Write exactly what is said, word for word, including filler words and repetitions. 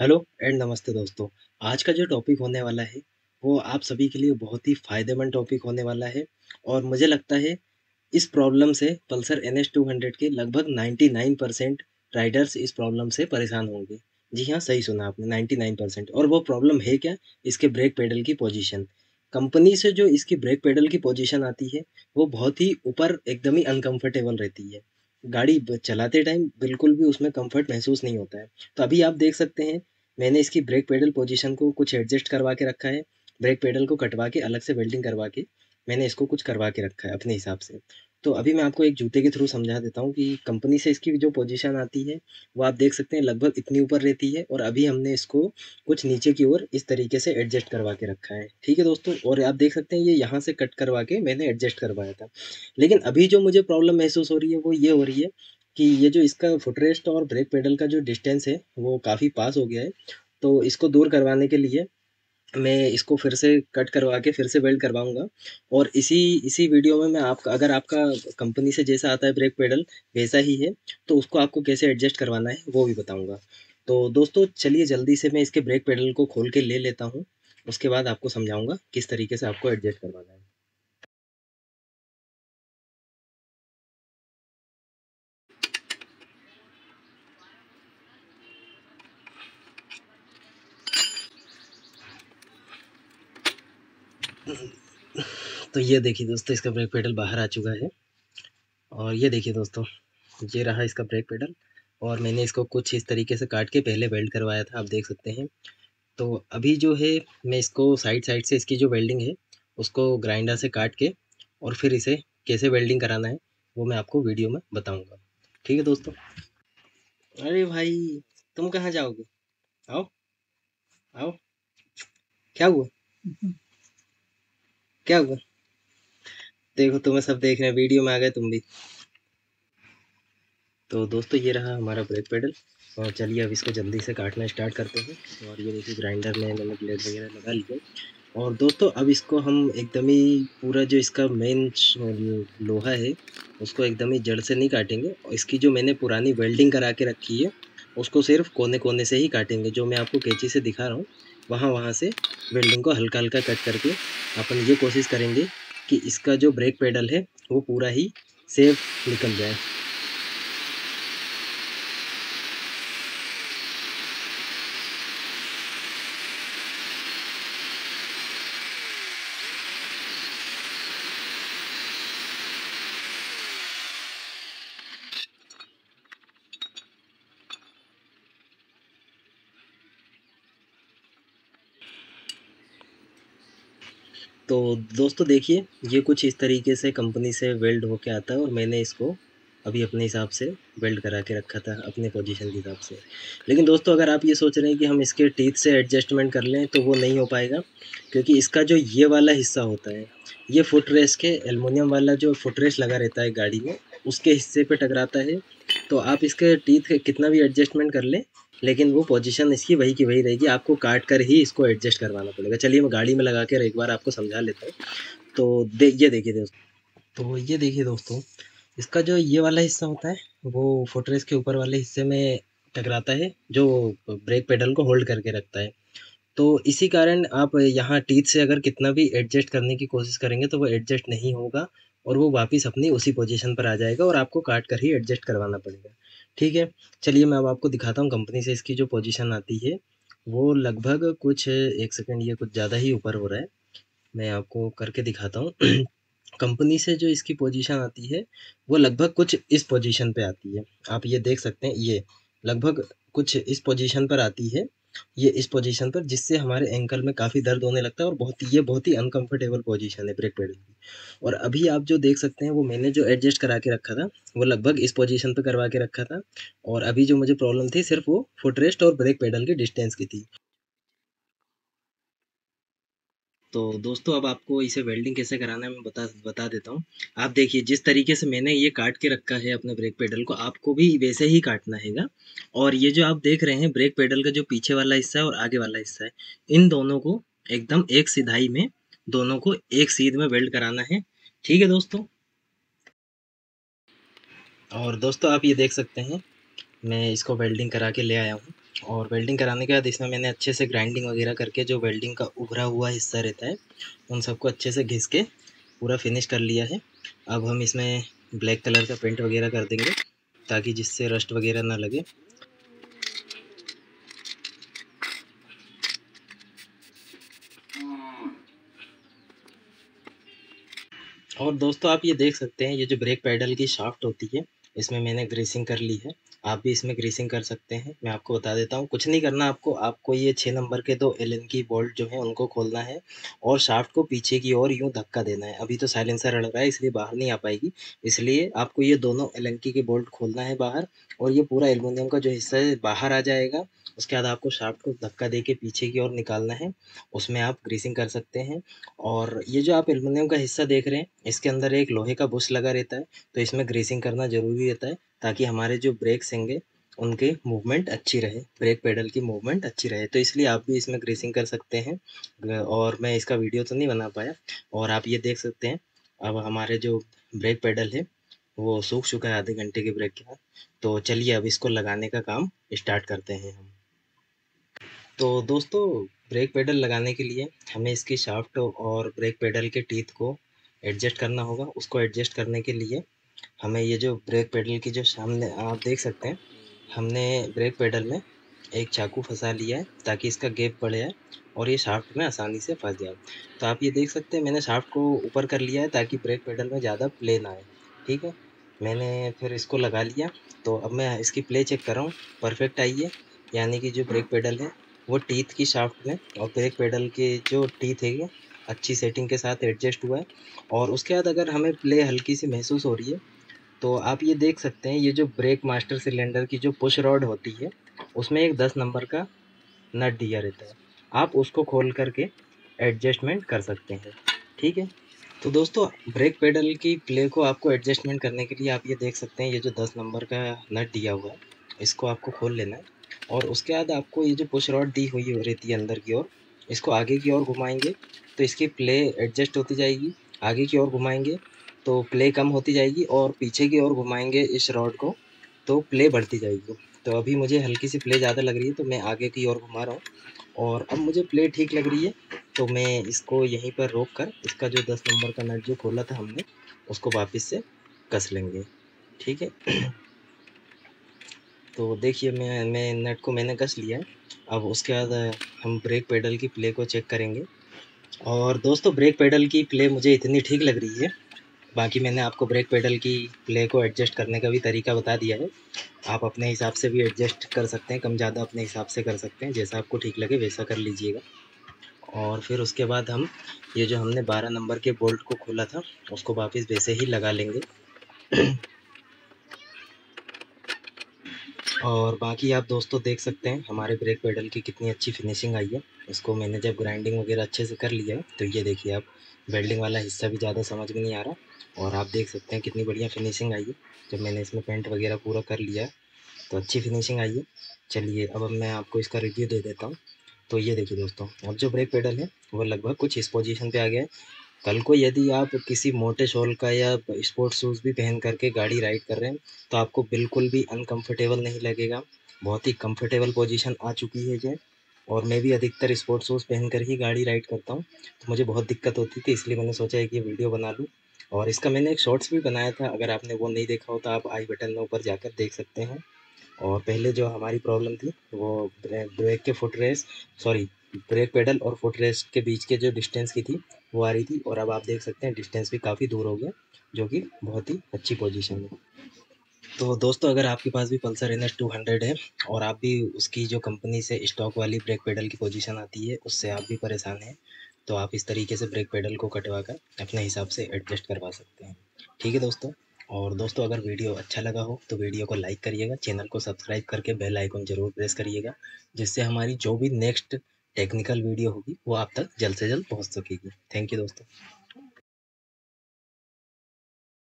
Hello and नमस्ते दोस्तों। आज का जो टॉपिक होने वाला है वो आप सभी के लिए बहुत ही फ़ायदेमंद टॉपिक होने वाला है और मुझे लगता है इस प्रॉब्लम से Pulsar N S two hundred के लगभग निन्यानवे परसेंट राइडर्स इस प्रॉब्लम से परेशान होंगे। जी हाँ, सही सुना आपने, निन्यानवे परसेंट। और वो प्रॉब्लम है क्या? इसके ब्रेक पेडल की पोजीशन। कंपनी से जो इसकी ब्रेक पेडल की पोजीशन आती है वो बहुत ही ऊपर एकदम ही अनकम्फर्टेबल रहती है। गाड़ी चलाते टाइम बिल्कुल भी उसमें कंफर्ट महसूस नहीं होता है। तो अभी आप देख सकते हैं मैंने इसकी ब्रेक पेडल पोजीशन को कुछ एडजस्ट करवा के रखा है। ब्रेक पेडल को कटवा के अलग से वेल्डिंग करवा के मैंने इसको कुछ करवा के रखा है अपने हिसाब से। तो अभी मैं आपको एक जूते के थ्रू समझा देता हूँ कि कंपनी से इसकी जो पोजीशन आती है वो आप देख सकते हैं लगभग इतनी ऊपर रहती है और अभी हमने इसको कुछ नीचे की ओर इस तरीके से एडजस्ट करवा के रखा है। ठीक है दोस्तों, और आप देख सकते हैं ये यहाँ से कट करवा के मैंने एडजस्ट करवाया था। लेकिन अभी जो मुझे प्रॉब्लम महसूस हो रही है वो ये हो रही है कि ये जो इसका फुटरेस्ट और ब्रेक पेडल का जो डिस्टेंस है वो काफ़ी पास हो गया है। तो इसको दूर करवाने के लिए मैं इसको फिर से कट करवा के फिर से वेल्ड करवाऊंगा। और इसी इसी वीडियो में मैं आपका, अगर आपका कंपनी से जैसा आता है ब्रेक पेडल वैसा ही है तो उसको आपको कैसे एडजस्ट करवाना है वो भी बताऊंगा। तो दोस्तों चलिए जल्दी से मैं इसके ब्रेक पेडल को खोल के ले लेता हूं, उसके बाद आपको समझाऊंगा किस तरीके से आपको एडजस्ट करवाना है। तो ये देखिए दोस्तों, इसका ब्रेक पेडल बाहर आ चुका है। और ये देखिए दोस्तों, ये रहा इसका ब्रेक पेडल और मैंने इसको कुछ इस तरीके से काट के पहले वेल्ड करवाया था, आप देख सकते हैं। तो अभी जो है मैं इसको साइड साइड से इसकी जो वेल्डिंग है उसको ग्राइंडर से काट के और फिर इसे कैसे वेल्डिंग कराना है वो मैं आपको वीडियो में बताऊँगा। ठीक है दोस्तों। अरे भाई तुम कहाँ जाओगे? आओ आओ। क्या हुआ क्या हुआ? देखो तुम्हें सब देख रहे हैं, वीडियो में आ गए तुम भी। तो दोस्तों ये रहा हमारा ब्रेक पेडल और चलिए अब इसको जल्दी से काटना स्टार्ट करते हैं। और ये देखिए ग्राइंडर में मैंने ब्लेड वगैरह लगा लिए। और दोस्तों अब इसको हम एकदम ही पूरा जो इसका मेन लोहा है उसको एकदम ही जड़ से नहीं काटेंगे। और इसकी जो मैंने पुरानी वेल्डिंग करा के रखी है उसको सिर्फ कोने कोने से ही काटेंगे, जो मैं आपको कैंची से दिखा रहा हूँ वहाँ वहाँ से वेल्डिंग को हल्का हल्का कट करके अपन ये कोशिश करेंगे कि इसका जो ब्रेक पेडल है वो पूरा ही सेफ निकल जाए। तो दोस्तों देखिए ये कुछ इस तरीके से कंपनी से वेल्ड होके आता है और मैंने इसको अभी अपने हिसाब से वेल्ड करा के रखा था अपने पोजीशन के हिसाब से। लेकिन दोस्तों अगर आप ये सोच रहे हैं कि हम इसके टीथ से एडजस्टमेंट कर लें तो वो नहीं हो पाएगा, क्योंकि इसका जो ये वाला हिस्सा होता है ये फुट रेस्ट के एलुमिनियम वाला जो फुट रेस्ट लगा रहता है गाड़ी में उसके हिस्से पर टकराता है। तो आप इसके टीथ कितना भी एडजस्टमेंट कर लें लेकिन वो पोजीशन इसकी वही की वही रहेगी, आपको काट कर ही इसको एडजस्ट करवाना पड़ेगा। चलिए मैं गाड़ी में लगा कर एक बार आपको समझा लेता हूँ। तो दे ये देखिए दोस्तों, तो ये देखिए दोस्तों, इसका जो ये वाला हिस्सा होता है वो फुटरेस के ऊपर वाले हिस्से में टकराता है जो ब्रेक पेडल को होल्ड करके रखता है। तो इसी कारण आप यहाँ टीथ से अगर कितना भी एडजस्ट करने की कोशिश करेंगे तो वो एडजस्ट नहीं होगा और वो वापस अपनी उसी पोजीशन पर आ जाएगा और आपको काट कर ही एडजस्ट करवाना पड़ेगा। ठीक है, चलिए मैं अब आपको दिखाता हूँ कंपनी से इसकी जो पोजीशन आती है वो लगभग कुछ, एक सेकंड, ये कुछ ज़्यादा ही ऊपर हो रहा है, मैं आपको करके दिखाता हूँ। कंपनी से जो इसकी पोजीशन आती है वो लगभग कुछ इस पोजीशन पे आती है, आप ये देख सकते हैं, ये लगभग कुछ इस पोजीशन पर आती है, ये इस पोजीशन पर, जिससे हमारे एंकल में काफ़ी दर्द होने लगता है और बहुत ये बहुत ही अनकंफर्टेबल पोजीशन है ब्रेक पेडल की। और अभी आप जो देख सकते हैं वो मैंने जो एडजस्ट करा के रखा था वो लगभग इस पोजीशन पर करवा के रखा था। और अभी जो मुझे प्रॉब्लम थी सिर्फ वो फुटरेस्ट और ब्रेक पेडल के डिस्टेंस की थी। तो दोस्तों अब आपको इसे वेल्डिंग कैसे कराना है मैं बता बता देता हूँ। आप देखिए जिस तरीके से मैंने ये काट के रखा है अपने ब्रेक पेडल को आपको भी वैसे ही काटना हैगा। और ये जो आप देख रहे हैं ब्रेक पेडल का जो पीछे वाला हिस्सा है और आगे वाला हिस्सा है, इन दोनों को एकदम एक सीधाई में, दोनों को एक सीध में वेल्ड कराना है। ठीक है दोस्तों। और दोस्तों आप ये देख सकते हैं मैं इसको वेल्डिंग करा के ले आया हूँ। और वेल्डिंग कराने के बाद इसमें मैंने अच्छे से ग्राइंडिंग वगैरह करके जो वेल्डिंग का उभरा हुआ हिस्सा रहता है उन सबको अच्छे से घिस के पूरा फिनिश कर लिया है। अब हम इसमें ब्लैक कलर का पेंट वगैरह कर देंगे ताकि जिससे रस्ट वगैरह ना लगे। और दोस्तों आप ये देख सकते हैं ये जो ब्रेक पैडल की शाफ्ट होती है इसमें मैंने ग्रीसिंग कर ली है। आप भी इसमें ग्रीसिंग कर सकते हैं। मैं आपको बता देता हूँ, कुछ नहीं करना आपको। आपको ये छः नंबर के दो एलन की बोल्ट जो है उनको खोलना है और शाफ्ट को पीछे की ओर यूँ धक्का देना है। अभी तो साइलेंसर अड़ रहा है इसलिए बाहर नहीं आ पाएगी, इसलिए आपको ये दोनों एलन की के बोल्ट खोलना है बाहर और ये पूरा एल्युमिनियम का जो हिस्सा है बाहर आ जाएगा। उसके बाद आपको शाफ्ट को धक्का दे के पीछे की ओर निकालना है। उसमें आप ग्रीसिंग कर सकते हैं। और ये जो आप एल्युमिनियम का हिस्सा देख रहे हैं इसके अंदर एक लोहे का बुश लगा रहता है तो इसमें ग्रीसिंग करना ज़रूरी रहता है ताकि हमारे जो ब्रेक्स होंगे उनके मूवमेंट अच्छी रहे, ब्रेक पेडल की मूवमेंट अच्छी रहे। तो इसलिए आप भी इसमें ग्रीसिंग कर सकते हैं। और मैं इसका वीडियो तो नहीं बना पाया। और आप ये देख सकते हैं अब हमारे जो ब्रेक पेडल है वो सूख चुका है आधे घंटे के ब्रेक के बाद। तो चलिए अब इसको लगाने का काम स्टार्ट करते हैं हम। तो दोस्तों ब्रेक पेडल लगाने के लिए हमें इसकी शाफ्ट और ब्रेक पेडल के टीथ को एडजस्ट करना होगा। उसको एडजस्ट करने के लिए हमें ये जो ब्रेक पेडल की जो सामने आप देख सकते हैं हमने ब्रेक पेडल में एक चाकू फंसा लिया है ताकि इसका गैप बढ़ जाए और ये शाफ्ट में आसानी से फंस जाए। तो आप ये देख सकते हैं मैंने शाफ्ट को ऊपर कर लिया है ताकि ब्रेक पेडल में ज़्यादा प्ले ना आए। ठीक है, मैंने फिर इसको लगा लिया। तो अब मैं इसकी प्ले चेक कर रहा हूँ, परफेक्ट आई है। यानी कि जो ब्रेक पेडल है वो टीथ की शाफ्ट में और ब्रेक पेडल के जो टीथ है अच्छी सेटिंग के साथ एडजस्ट हुआ है। और उसके बाद अगर हमें प्ले हल्की सी महसूस हो रही है तो आप ये देख सकते हैं ये जो ब्रेक मास्टर सिलेंडर की जो पुश रॉड होती है उसमें एक दस नंबर का नट दिया रहता है, आप उसको खोल करके एडजस्टमेंट कर सकते हैं। ठीक है, तो दोस्तों ब्रेक पेडल की प्ले को आपको एडजस्टमेंट करने के लिए आप ये देख सकते हैं ये जो दस नंबर का नट दिया हुआ है इसको आपको खोल लेना है। और उसके बाद आपको ये जो पुश रॉड दी हुई हो रहती है अंदर की ओर, इसको आगे की ओर घुमाएंगे तो इसकी प्ले एडजस्ट होती जाएगी। आगे की ओर घुमाएंगे तो प्ले कम होती जाएगी और पीछे की ओर घुमाएंगे इस रॉड को तो प्ले बढ़ती जाएगी। तो अभी मुझे हल्की सी प्ले ज़्यादा लग रही है तो मैं आगे की ओर घुमा रहा हूँ और अब मुझे प्ले ठीक लग रही है। तो मैं इसको यहीं पर रोक कर इसका जो दस नंबर का नट जो खोला था हमने उसको वापस से कस लेंगे। ठीक है, तो देखिए मैं मैं नट को मैंने कस लिया है। अब उसके बाद हम ब्रेक पेडल की प्ले को चेक करेंगे। और दोस्तों ब्रेक पेडल की प्ले मुझे इतनी ठीक लग रही है। बाकी मैंने आपको ब्रेक पेडल की प्ले को एडजस्ट करने का भी तरीका बता दिया है, आप अपने हिसाब से भी एडजस्ट कर सकते हैं, कम ज़्यादा अपने हिसाब से कर सकते हैं, जैसा आपको ठीक लगे वैसा कर लीजिएगा। और फिर उसके बाद हम ये जो हमने बारह नंबर के बोल्ट को खोला था उसको वापस वैसे ही लगा लेंगे। और बाकी आप दोस्तों देख सकते हैं हमारे ब्रेक पेडल की कितनी अच्छी फिनिशिंग आई है। इसको मैंने जब ग्राइंडिंग वगैरह अच्छे से कर लिया है तो ये देखिए आप वेल्डिंग वाला हिस्सा भी ज़्यादा समझ में नहीं आ रहा। और आप देख सकते हैं कितनी बढ़िया फिनिशिंग आई है जब मैंने इसमें पेंट वगैरह पूरा कर लिया है तो अच्छी फिनिशिंग आई है। चलिए अब मैं आपको इसका रिव्यू दे देता हूँ। तो ये देखिए दोस्तों अब जो ब्रेक पेडल है वो लगभग कुछ इस पोजीशन पर आ गया है। कल को यदि आप किसी मोटे शॉल का या स्पोर्ट्स शूज़ भी पहन करके गाड़ी राइड कर रहे हैं तो आपको बिल्कुल भी अनकंफर्टेबल नहीं लगेगा। बहुत ही कंफर्टेबल पोजीशन आ चुकी है ये। और मैं भी अधिकतर स्पोर्ट्स शूज़ पहन कर ही गाड़ी राइड करता हूँ तो मुझे बहुत दिक्कत होती थी, इसलिए मैंने सोचा है कि ये वीडियो बना लूँ। और इसका मैंने एक शॉर्ट्स भी बनाया था, अगर आपने वो नहीं देखा हो तो आप आई बटन में ऊपर जाकर देख सकते हैं। और पहले जो हमारी प्रॉब्लम थी वो ब्रेक के foot rest sorry brake pedal और फुट रेस्ट के बीच के जो डिस्टेंस की थी वो आ रही थी और अब आप देख सकते हैं डिस्टेंस भी काफ़ी दूर हो गया जो कि बहुत ही अच्छी पोजीशन है। तो दोस्तों अगर आपके पास भी पल्सर एनएस दो सौ है और आप भी उसकी जो कंपनी से स्टॉक वाली ब्रेक पेडल की पोजीशन आती है उससे आप भी परेशान हैं तो आप इस तरीके से ब्रेक पेडल को कटवा कर अपने हिसाब से एडजस्ट करवा सकते हैं। ठीक है दोस्तों, और दोस्तों अगर वीडियो अच्छा लगा हो तो वीडियो को लाइक करिएगा, चैनल को सब्सक्राइब करके बेल आइकन ज़रूर प्रेस करिएगा जिससे हमारी जो भी नेक्स्ट टेक्निकल वीडियो होगी वो आप तक जल्द से जल्द पहुंच सकेगी। थैंक यू दोस्तों।